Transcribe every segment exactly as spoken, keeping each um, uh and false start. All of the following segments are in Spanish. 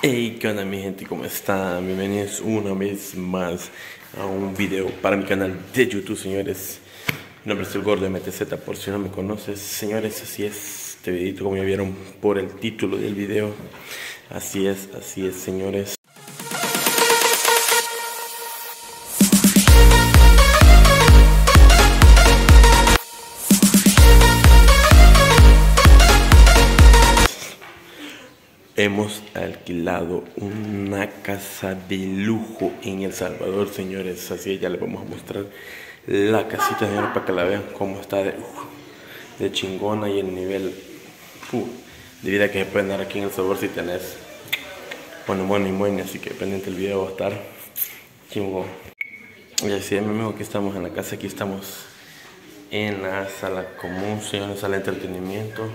Hey, qué onda mi gente, ¿cómo están? Bienvenidos una vez más a un video para mi canal de YouTube, señores. Mi nombre es El Gordo M T Z, por si no me conoces, señores. Así es, este videito, como ya vieron por el título del video. Así es, así es, señores. Hemos alquilado una casa de lujo en El Salvador, señores. Así es, ya les vamos a mostrar la casita, señores, para que la vean cómo está de, uh, de chingona y el nivel uh, de vida que se pueden dar aquí en El Salvador si tenés bueno, bueno y bueno. Así que pendiente del video, va a estar chingón. Y así es, mi amigo, aquí estamos en la casa, aquí estamos en la sala común, señores, sala de entretenimiento.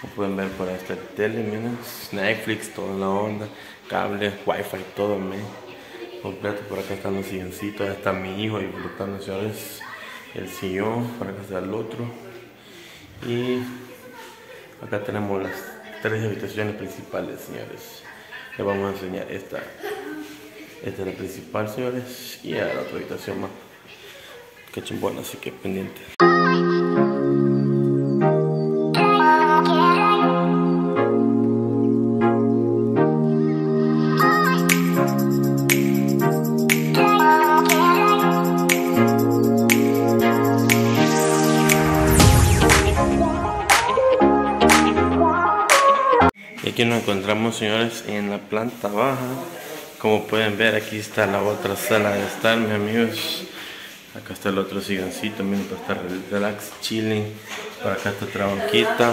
Como pueden ver por esta tele, miren, Netflix, toda la onda, cable, wifi, todo, men, completo. Por acá están los silloncitos, ahí está mi hijo disfrutando, señores, el sillón, por acá está el otro. Y acá tenemos las tres habitaciones principales, señores. Les vamos a enseñar esta, esta es la principal, señores, y a la otra habitación más, que chingona, así que pendiente. Aquí nos encontramos, señores, en la planta baja. Como pueden ver, aquí está la otra sala de estar, mis amigos. Acá está el otro silloncito, miren, para estar relax, chilling. Para acá está otra banquita.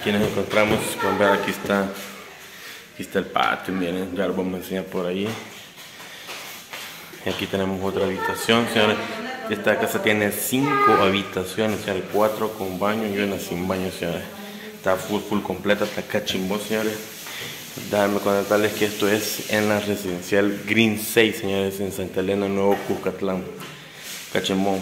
Aquí nos encontramos, pueden ver, aquí está, aquí está el patio, miren, ya lo vamos a enseñar por ahí. Y aquí tenemos otra habitación, señores. Esta casa tiene cinco habitaciones, señores, cuatro con baño y una sin baño, señores. Está full, full completa, está cachimbón, señores. Déjenme contarles que esto es en la residencial Green seis, señores, en Santa Elena, Nuevo Cuscatlán. Cachimbón.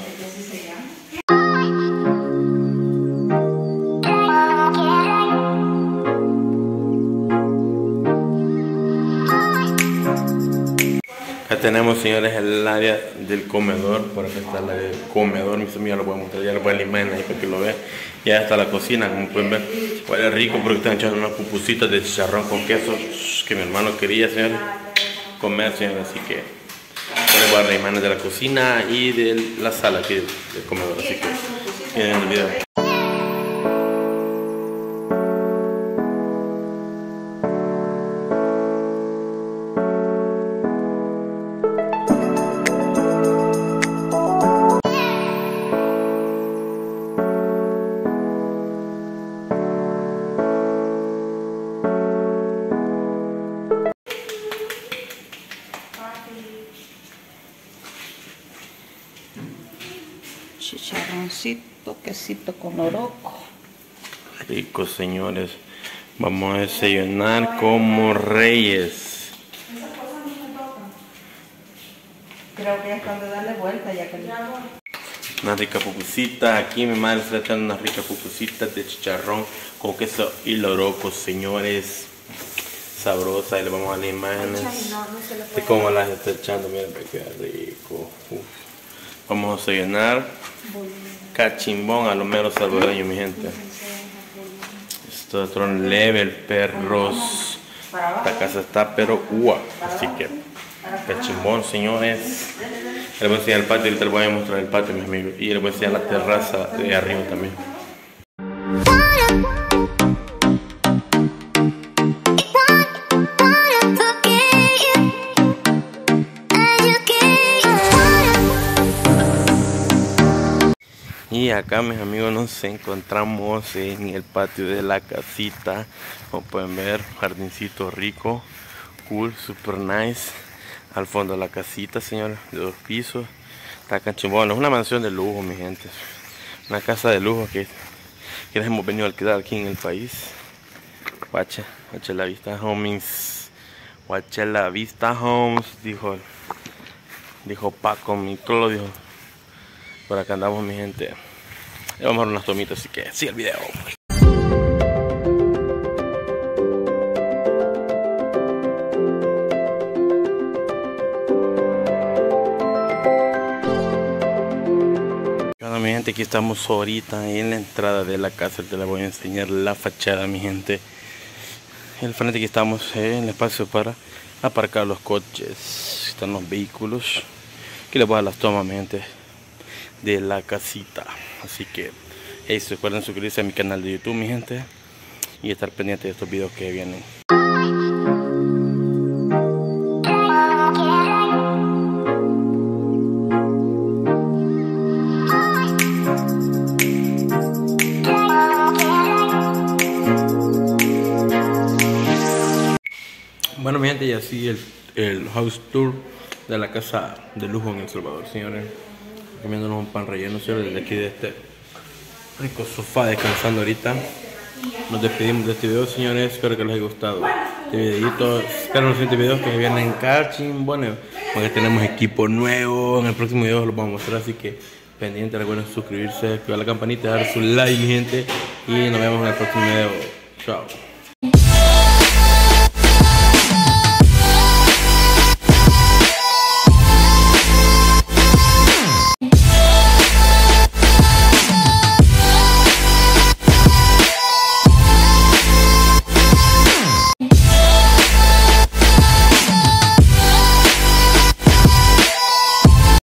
Acá tenemos, señores, el área del comedor. Por acá está el área del comedor. Mis amigos, ya lo voy a mostrar, ya lo voy a limar ahí para que lo vean. Ya está la cocina, como pueden ver. Huele rico porque están echando unas pupusitas de chicharrón con queso que mi hermano quería, señores, comer, señores. Así que les voy a limar de la cocina y de la sala aquí del comedor. Así que miren el video. Chicharroncito, quesito con oroco. Rico, señores. Vamos a desayunar como reyes. Creo que es cuando darle vuelta ya que... Una rica pupusita. Aquí mi madre está echando unas ricas pupusitas de chicharrón con queso y loroco, señores. Sabrosa. Y le vamos a las imágenes de cómo las está echando. Miren, que rico. Uf. Vamos a desayunar cachimbón a lo mero salvadoreño, mi gente. Esto es otro level, perros. Esta casa está pero uva. Así que cachimbón, señores. Les voy a enseñar el patio, ahorita les voy a mostrar el patio, mis amigos. Y les voy a enseñar la terraza de arriba también. Y acá, mis amigos, nos encontramos en el patio de la casita. Como pueden ver, jardincito rico, cool, super nice. Al fondo de la casita, señores, de dos pisos. Está cachimbón, es una mansión de lujo, mi gente. Una casa de lujo que, que les hemos venido a alquilar aquí en el país. Guacha, guacha la vista, homies. Guacha la vista, homes. Dijo, dijo Paco, mi colo, dijo. Por acá andamos, mi gente. Le vamos a dar unas tomitas, así que sí el video. gente, aquí estamos ahorita en la entrada de la casa. Te la voy a enseñar la fachada, mi gente. El frente, aquí estamos en el espacio para aparcar los coches. Están los vehículos. Aquí les voy a las tomas, mi gente, de la casita. Así que hey, recuerden suscribirse a mi canal de YouTube, mi gente, y estar pendiente de estos videos que vienen. Bueno, mi gente, y así el, el house tour de la casa de lujo en El Salvador, señores. Comiéndonos un pan relleno, señores, desde aquí de este rico sofá, descansando ahorita. Nos despedimos de este video, señores. Espero que les haya gustado este videito. Espero los siguientes videos que vienen en Karching. Bueno, porque tenemos equipo nuevo. En el próximo video os lo vamos a mostrar, así que pendiente. Recuerden suscribirse, activar la campanita, dar su like, mi gente. Y nos vemos en el próximo video. Chao.